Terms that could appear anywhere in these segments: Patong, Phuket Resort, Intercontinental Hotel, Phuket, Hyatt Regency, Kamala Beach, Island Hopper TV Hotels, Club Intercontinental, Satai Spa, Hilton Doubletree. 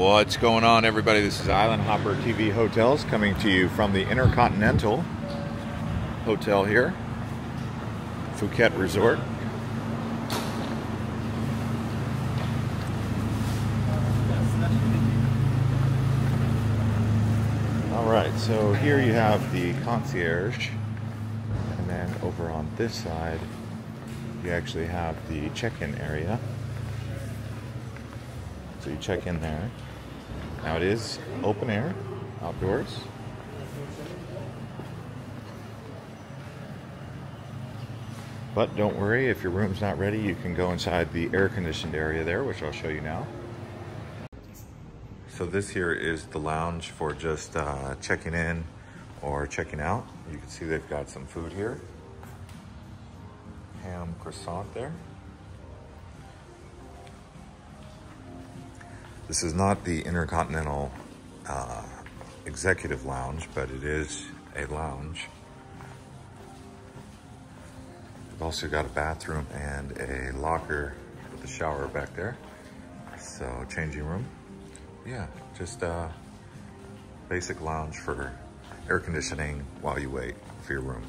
What's going on, everybody? This is Island Hopper TV Hotels coming to you from the Intercontinental Hotel here, Phuket Resort. All right, so here you have the concierge, and then over on this side, you actually have the check-in area. So you check in there. Now it is open air, outdoors. But don't worry, if your room's not ready, you can go inside the air-conditioned area there, which I'll show you now. So this here is the lounge for just checking in or checking out. You can see they've got some food here. Ham croissant there. This is not the Intercontinental Executive Lounge, but it is a lounge. We've also got a bathroom and a locker with a shower back there. So changing room. Yeah, just a basic lounge for air conditioning while you wait for your room.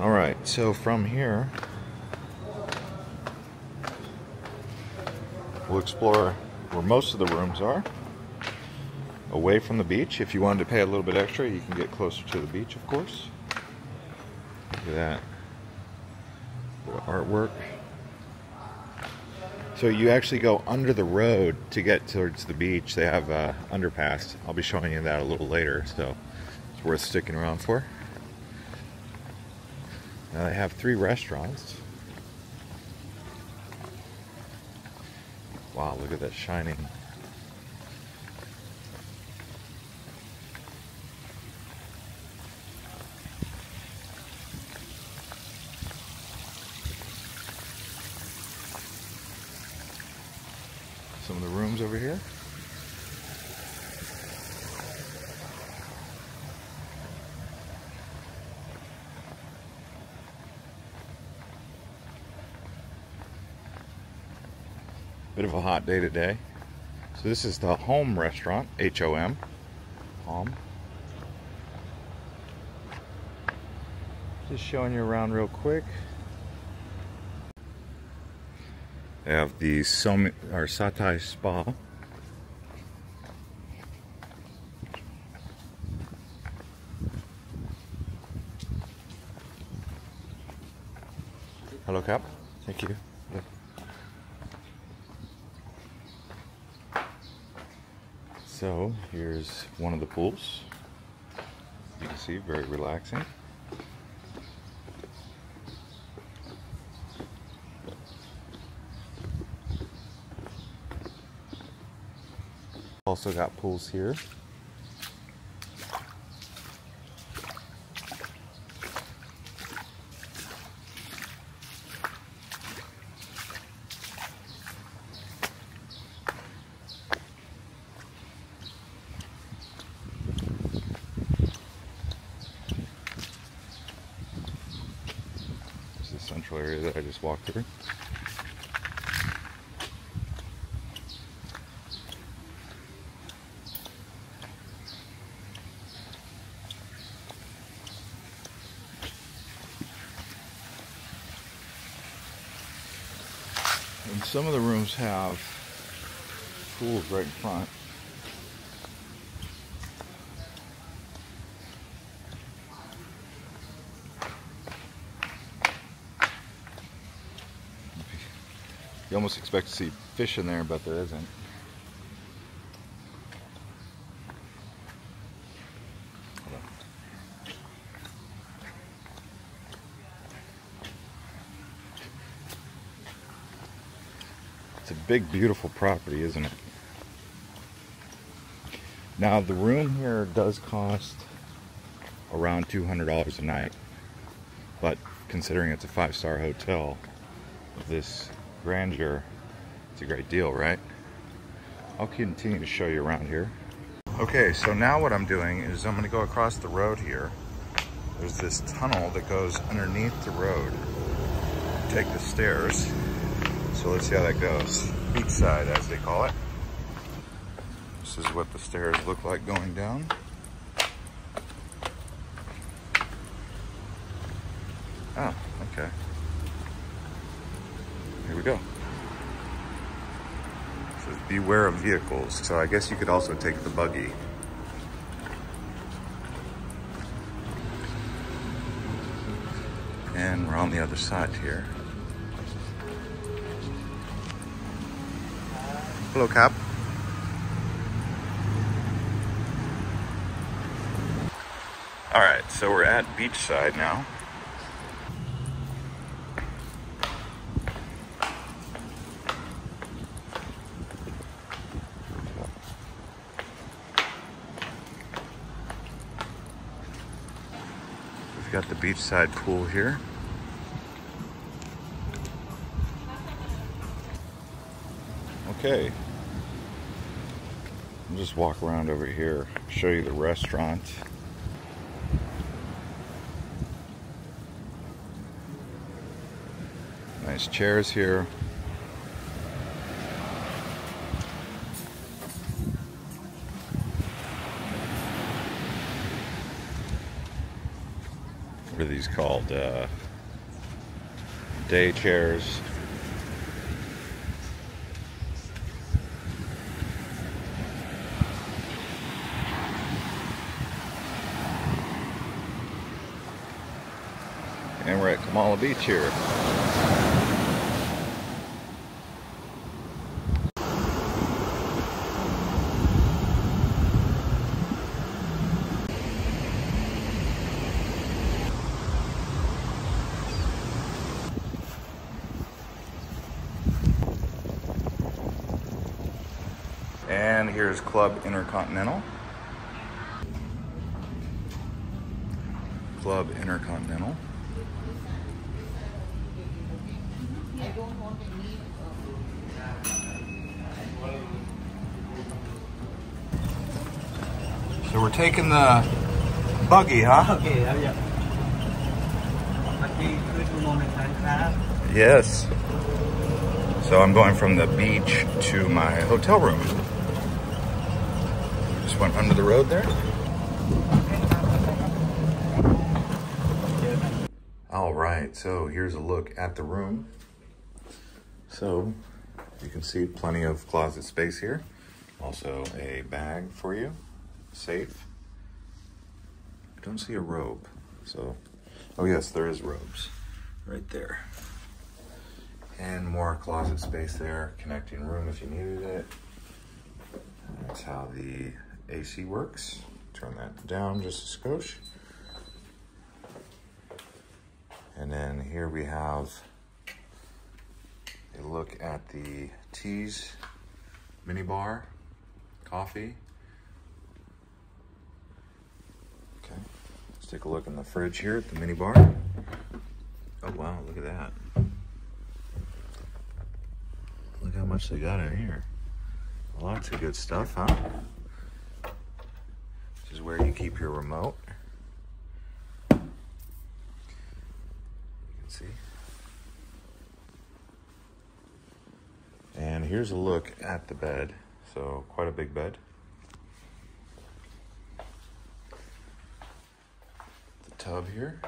All right, so from here, we'll explore where most of the rooms are, away from the beach. If you wanted to pay a little bit extra, you can get closer to the beach, of course. Look at that, the artwork. So you actually go under the road to get towards the beach. They have an underpass. I'll be showing you that a little later, so it's worth sticking around for. Now they have 3 restaurants. Wow, look at that shining. Some of the rooms over here. Bit of a hot day today. So this is the Home Restaurant, H-O-M, Home. Just showing you around real quick. They have the Satai Spa. Hello, Cap. Thank you. Yeah. So here's one of the pools. You can see, very relaxing. Also got pools here. Central area that I just walked through. And some of the rooms have pools right in front. You almost expect to see fish in there, but there isn't. It's a big, beautiful property, isn't it? Now, the room here does cost around $200 a night, but considering it's a 5-star hotel, this grandeur, it's a great deal, right? I'll continue to show you around here. Okay, so now what I'm doing is I'm going to go across the road here. There's this tunnel that goes underneath the road. Take the stairs. So let's see how that goes. Beachside, as they call it. This is what the stairs look like going down. Ah, okay. Here we go. It says beware of vehicles. So I guess you could also take the buggy. And we're on the other side here. Hello, Cap. All right, so we're at beachside now. We've got the beachside pool here. Okay. I'll just walk around over here, show you the restaurant. Nice chairs here. What are these called? Day chairs. And we're at Kamala Beach here. And here's Club Intercontinental. Club Intercontinental. So we're taking the buggy, huh? Okay, yeah. Yes. So I'm going from the beach to my hotel room. Just went under the road there. All right, so here's a look at the room. So you can see plenty of closet space here. Also a bag for you, safe. I don't see a robe, so. Oh yes, there is robes right there. And more closet space there, connecting room if you needed it. That's how the AC works. Turn that down just a skosh. And then here we have a look at the teas, mini bar, coffee. Okay, let's take a look in the fridge here at the mini bar. Oh wow, look at that. Look how much they got in here. Lots of good stuff, huh? This is where you keep your remote. You can see. And here's a look at the bed. So quite a big bed. The tub here.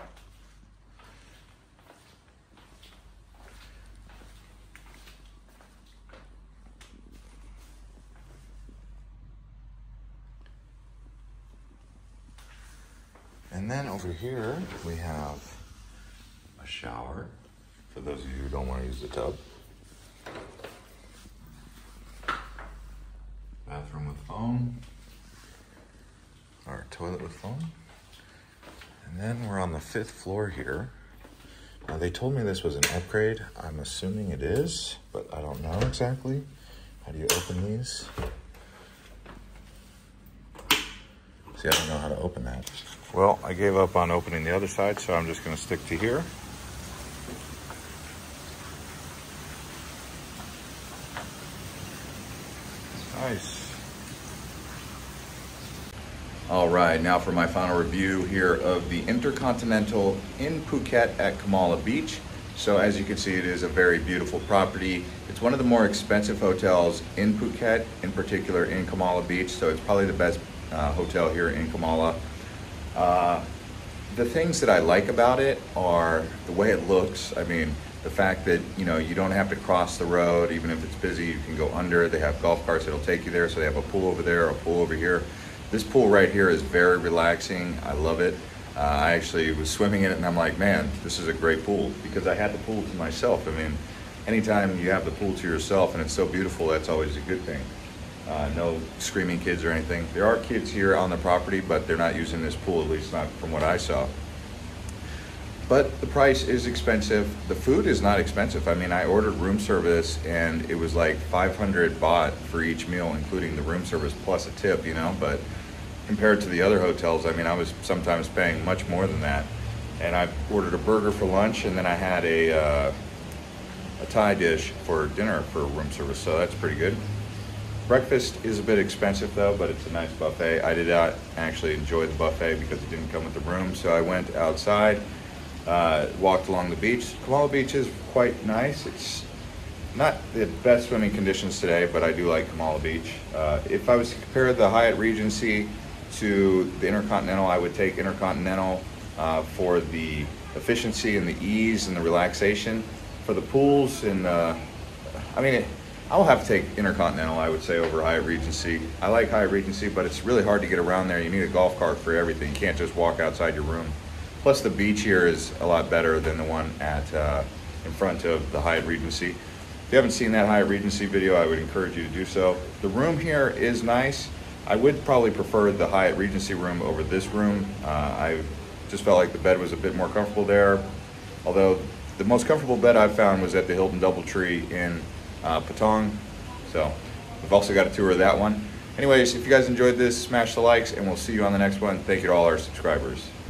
And then over here, we have a shower, for those of you who don't want to use the tub. Bathroom with foam, or toilet with foam. And then we're on the 5th floor here. Now they told me this was an upgrade. I'm assuming it is, but I don't know exactly. How do you open these? See, I don't know how to open that. Well, I gave up on opening the other side, so I'm just going to stick to here. Nice. All right, now for my final review here of the Intercontinental in Phuket at Kamala Beach. So as you can see, it is a very beautiful property. It's one of the more expensive hotels in Phuket, in particular in Kamala Beach, so it's probably the best hotel here in Kamala. The things that I like about it are the way it looks. I mean, the fact that, you know, you don't have to cross the road. Even if it's busy, you can go under. They have golf carts that'll take you there, so they have a pool over there, a pool over here. This pool right here is very relaxing. I love it. I actually was swimming in it and I'm like, man, this is a great pool, because I had the pool to myself. I mean, anytime you have the pool to yourself and it's so beautiful, that's always a good thing. No screaming kids or anything. There are kids here on the property, but they're not using this pool, at least not from what I saw. But the price is expensive. The food is not expensive. I mean, I ordered room service and it was like 500 baht for each meal, including the room service plus a tip, you know, but compared to the other hotels, I mean, I was sometimes paying much more than that. And I ordered a burger for lunch, and then I had a Thai dish for dinner for room service, so that's pretty good. Breakfast is a bit expensive though, but it's a nice buffet. I did not actually enjoy the buffet because it didn't come with the room, so I went outside, walked along the beach. Kamala Beach is quite nice. It's not the best swimming conditions today, but I do like Kamala Beach. If I was to compare the Hyatt Regency to the Intercontinental, I would take Intercontinental for the efficiency and the ease and the relaxation. For the pools and I mean, I'll have to take Intercontinental, I would say, over Hyatt Regency. I like Hyatt Regency, but it's really hard to get around there. You need a golf cart for everything. You can't just walk outside your room. Plus the beach here is a lot better than the one at in front of the Hyatt Regency. If you haven't seen that Hyatt Regency video, I would encourage you to do so. The room here is nice. I would probably prefer the Hyatt Regency room over this room. I just felt like the bed was a bit more comfortable there. Although the most comfortable bed I've found was at the Hilton Doubletree in Patong. So we've also got a tour of that one. Anyways, if you guys enjoyed this, smash the likes, and we'll see you on the next one. Thank you to all our subscribers.